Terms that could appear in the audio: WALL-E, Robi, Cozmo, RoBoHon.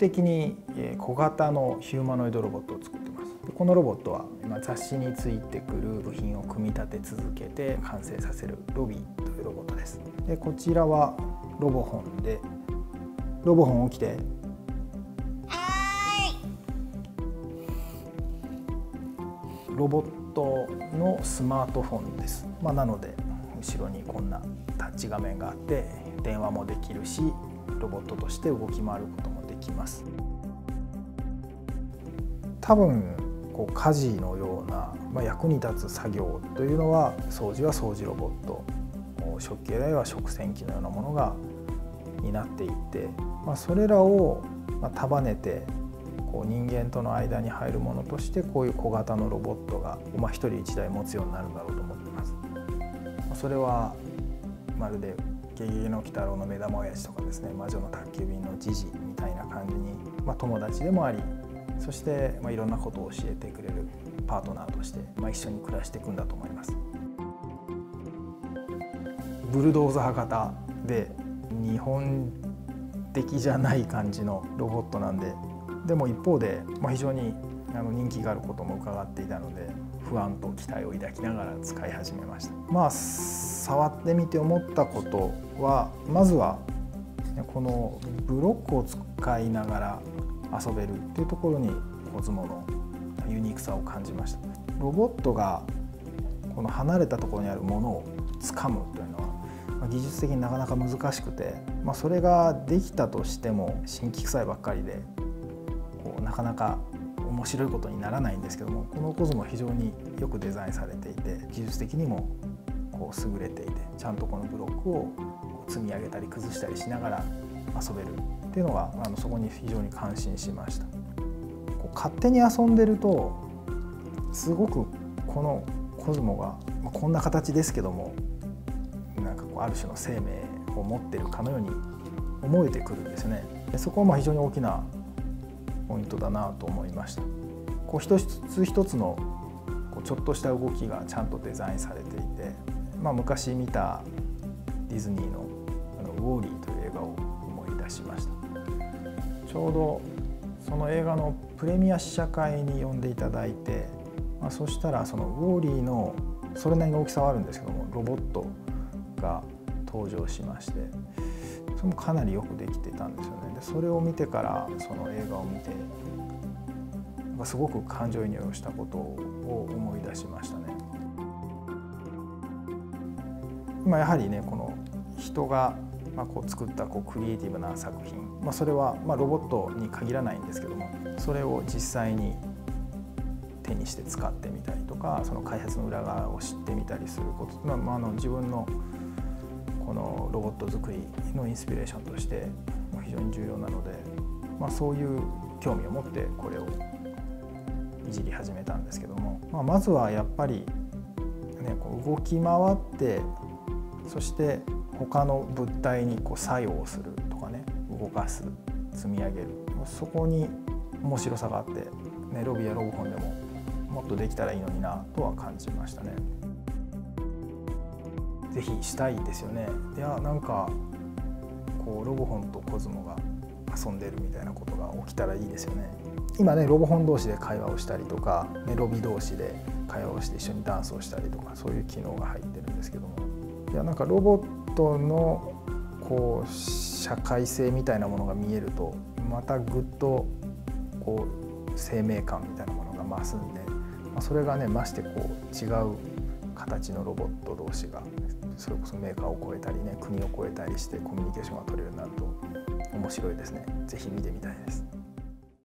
的に小型のヒューマノイドロボットを作ってます。このロボットは雑誌についてくる部品を組み立て続けて完成させるロビーというロボットです。でこちらはロボホンで、ロボホン起きて。ロボットのスマートフォンです。なので後ろにこんなタッチ画面があって電話もできるし、ロボットとして動き回ることもできます。多分家事のような、役に立つ作業というのは、掃除は掃除ロボット、食器洗いは食洗機のようなものが担っていって、それらを束ねて人間との間に入るものとして、こういう小型のロボットが1人1台持つようになるんだろうと思っています。それはまるでゲゲゲの鬼太郎の目玉おやじとかですね、魔女の宅急便のジジみたいな感じに、友達でもあり、そしていろんなことを教えてくれるパートナーとして、一緒に暮らしていくんだと思います。ブルドーザー型で日本的じゃない感じのロボットなんで、でも一方で非常に人気があることも伺っていたので、不安と期待を抱きながら使い始めました。触ってみて思ったことは、まずはこのブロックを使いながら遊べるっていうところにコズモのユニークさを感じました。ロボットがこの離れたところにあるものを掴むというのは技術的になかなか難しくて、それができたとしても新規臭いばっかりでなかなか面白いことにならないんですけども、このコズモは非常によくデザインされていて、技術的にも優れていて、ちゃんとこのブロックを積み上げたり崩したりしながら遊べるっていうのが、そこに非常に感心しました。勝手に遊んでるとすごくこのコズモがこんな形ですけども、ある種の生命を持ってるかのように思えてくるんですよね。そこは非常に大きなポイントだなと思いました。一つ一つのちょっとした動きがちゃんとデザインされていて、昔見たディズニーの「ウォーリー」という映画を思い出しました。ちょうどその映画のプレミア試写会に呼んでいただいて、そしたらそのウォーリーのそれなりの大きさはあるんですけども、ロボットが登場しまして、それもかなりよくできてたんですよね。でそれを見てから、その映画を見てすごく感情移入をしたことを思い出しましたね。やはりこの人が作ったクリエイティブな作品、それはロボットに限らないんですけども、それを実際に手にして使ってみたりとか、その開発の裏側を知ってみたりすることというのは、自分のこのロボット作りのインスピレーションとして非常に重要なので、そういう興味を持ってこれをいじり始めたんですけども、まずはやっぱり、動き回って、そして他の物体に作用するとかね、動かす、積み上げる、そこに面白さがあって、ロビーやロボホンでももっとできたらいいのになとは感じましたね。ぜひしたいですよね。いや、ロボホンとコズモが遊んでるみたいなことが起きたらいいですよね。今ロボホン同士で会話をしたりとか、ロビ同士で会話をして一緒にダンスをしたりとか、そういう機能が入ってるんですけども、ロボットの社会性みたいなものが見えると、またぐっと生命感みたいなものが増すんで、それがまして違う形のロボット同士がそれこそメーカーを超えたりね、国を超えたりしてコミュニケーションが取れるようになると面白いですね。ぜひ見てみたいです。